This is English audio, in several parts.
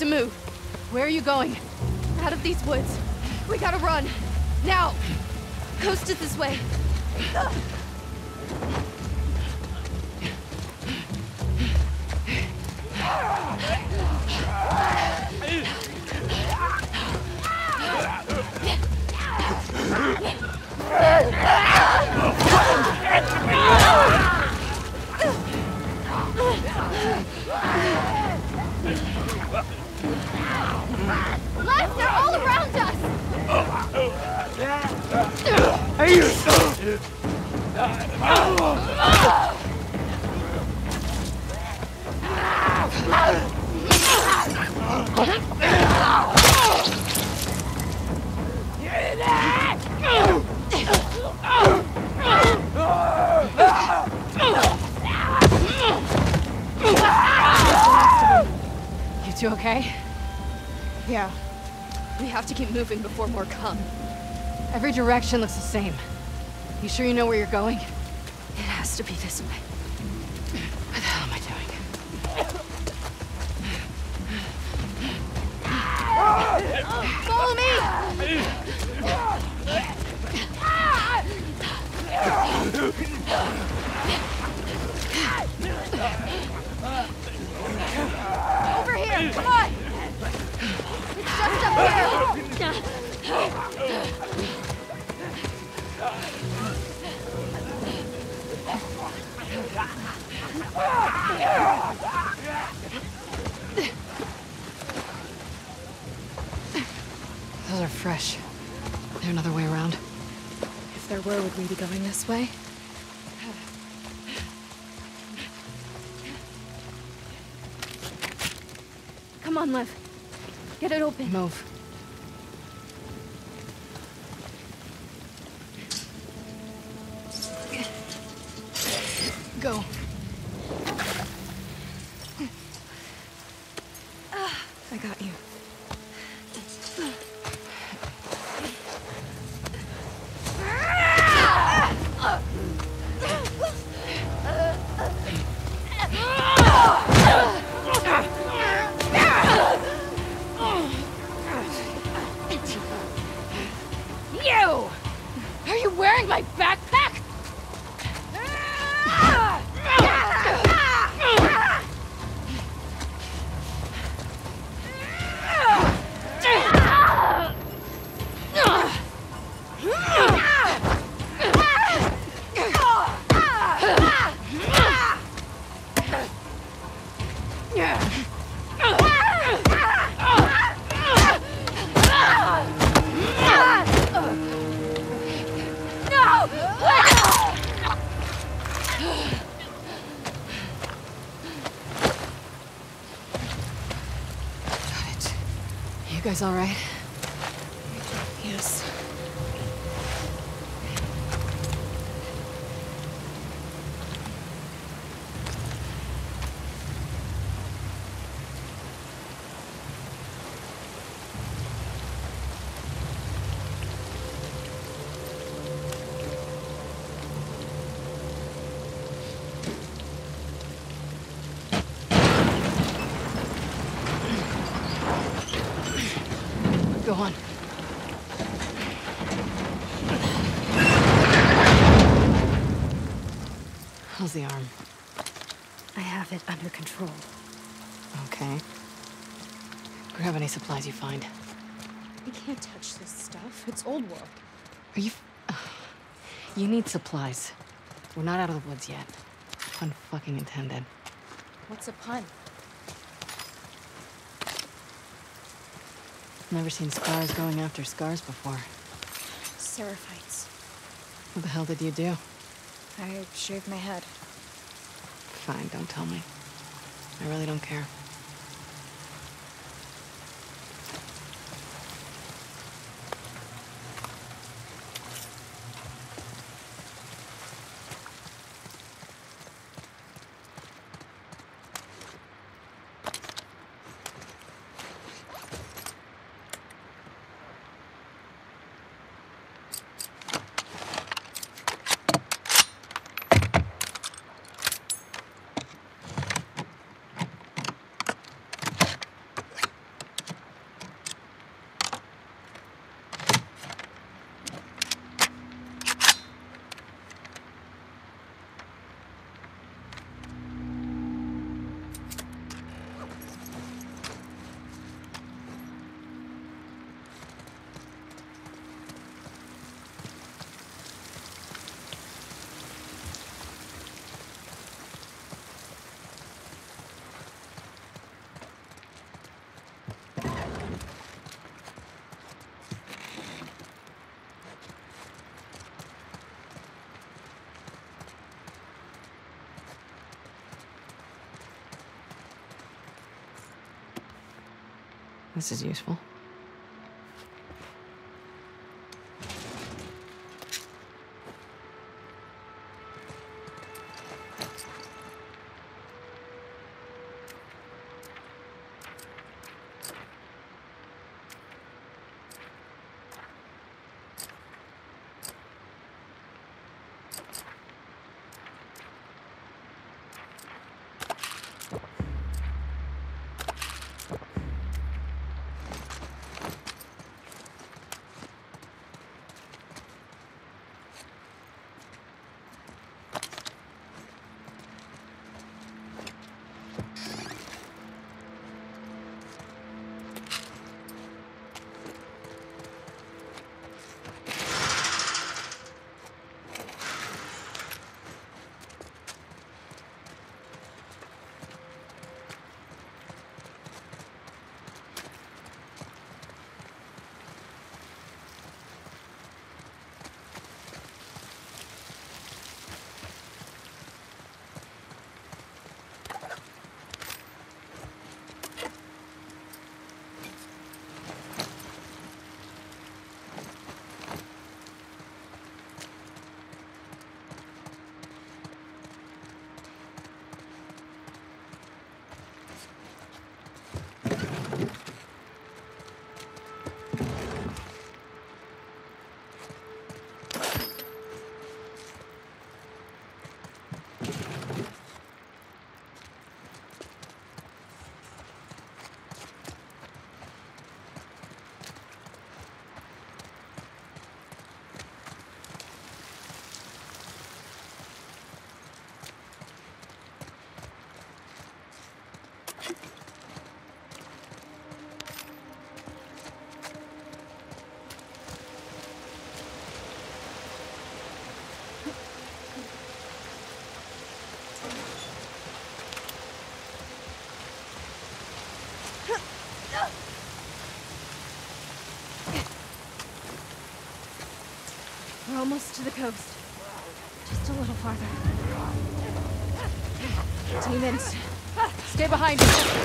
to move. Where are you going? Out of these woods. We gotta run. Now! Coast is this way. Ugh. Lev, they're all around us! You two okay? Yeah. We have to keep moving before more come. Every direction looks the same. You sure you know where you're going? It has to be this way. What the hell am I doing? Follow me! Over here! Come on! It's just up here! Those are fresh. Is there another way around? If there were, would we be going this way? Come on, Lev. Get it open. Move. Go. I got you. You! Are you wearing my backpack? You guys all right? Yes. Go on. How's the arm? I have it under control. Okay. Grab any supplies you find. You can't touch this stuff. It's old world. Are you... You need supplies. We're not out of the woods yet. Pun fucking intended. What's a pun? Never seen scars going after scars before. Seraphites. What the hell did you do? I shaved my head. Fine, don't tell me. I really don't care. This is useful. We're almost to the coast. Just a little farther. Demons, stay behind us.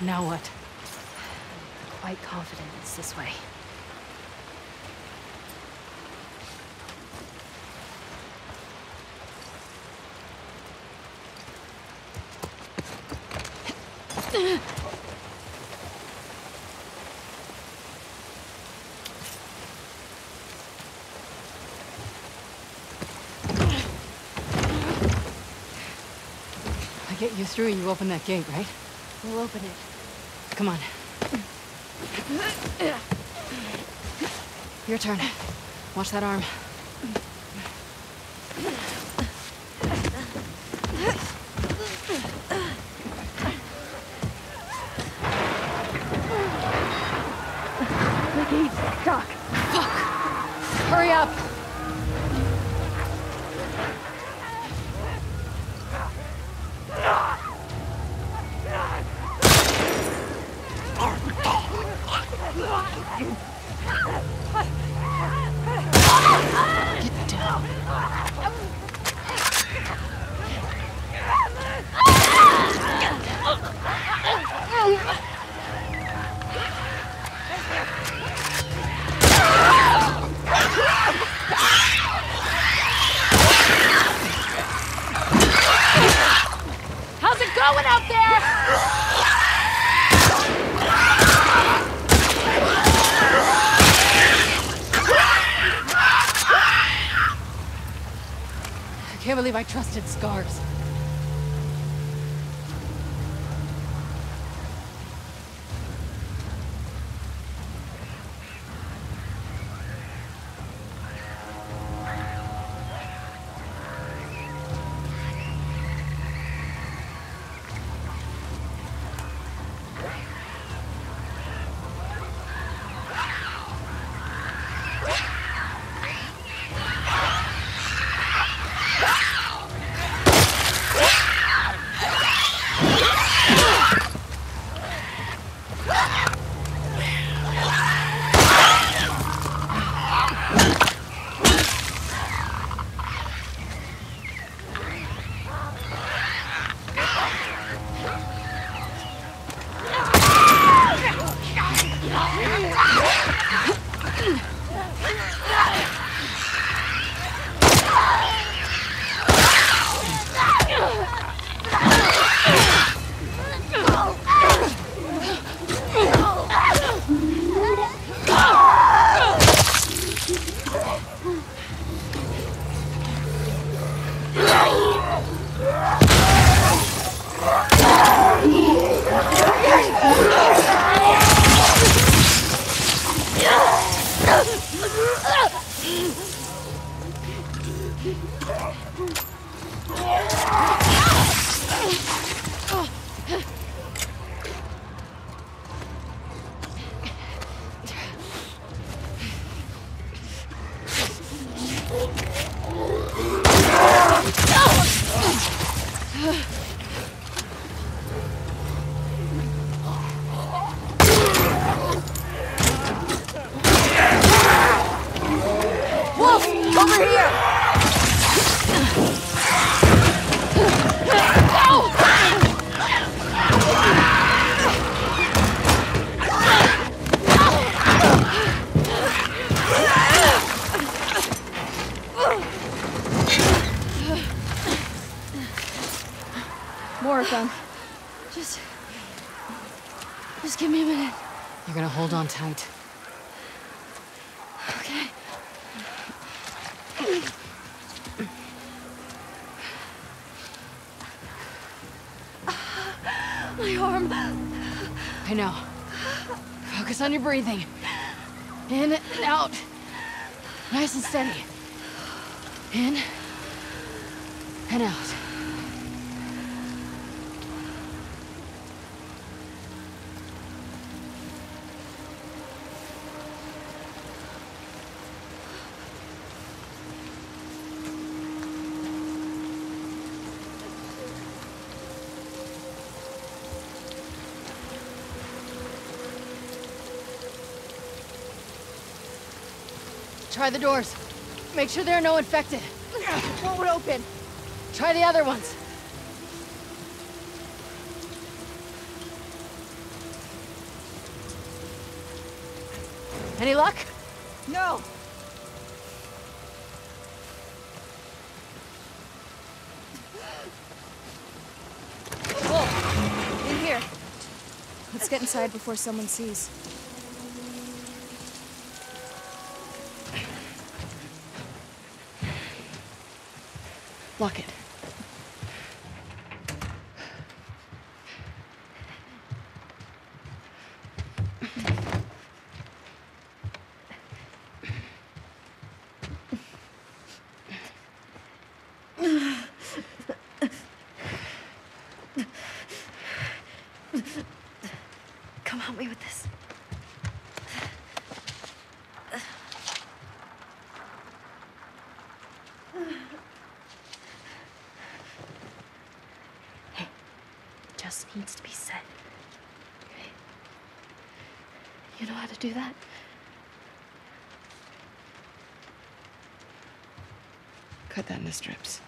Now what? I'm quite confident it's this way. I get you through, you open that gate, right? We'll open it. Come on. Your turn. Watch that arm. I believe I trusted Scars. Just give me a minute. You're gonna hold on tight. Okay. My arm. I know. Focus on your breathing. In and out. Nice and steady. In and out. Try the doors. Make sure there are no infected. It won't open. Try the other ones. Any luck? No. Whoa. In here. Let's get inside before someone sees. Lock it. Come help me with this. Hey, just needs to be said. Okay? You know how to do that? Cut that into strips.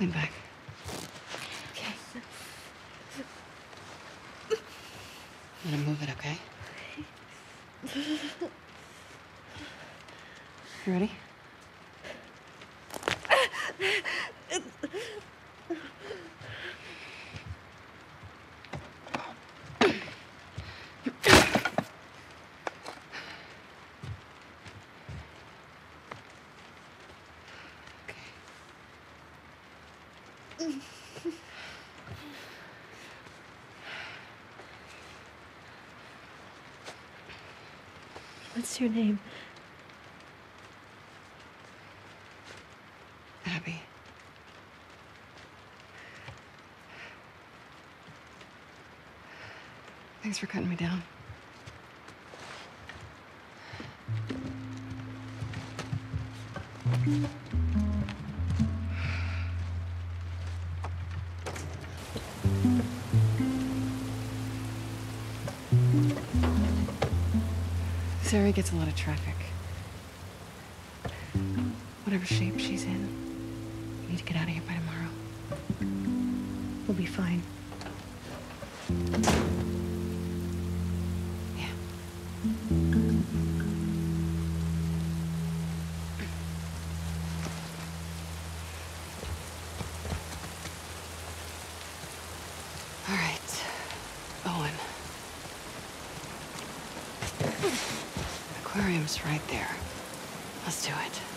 Lean back. Okay. I'm gonna move it, okay? You ready? What's your name? Abby. Thanks for cutting me down. This area gets a lot of traffic. Whatever shape she's in, we need to get out of here by tomorrow. We'll be fine. Yeah. All right, Owen. Aquarium's right there. Let's do it.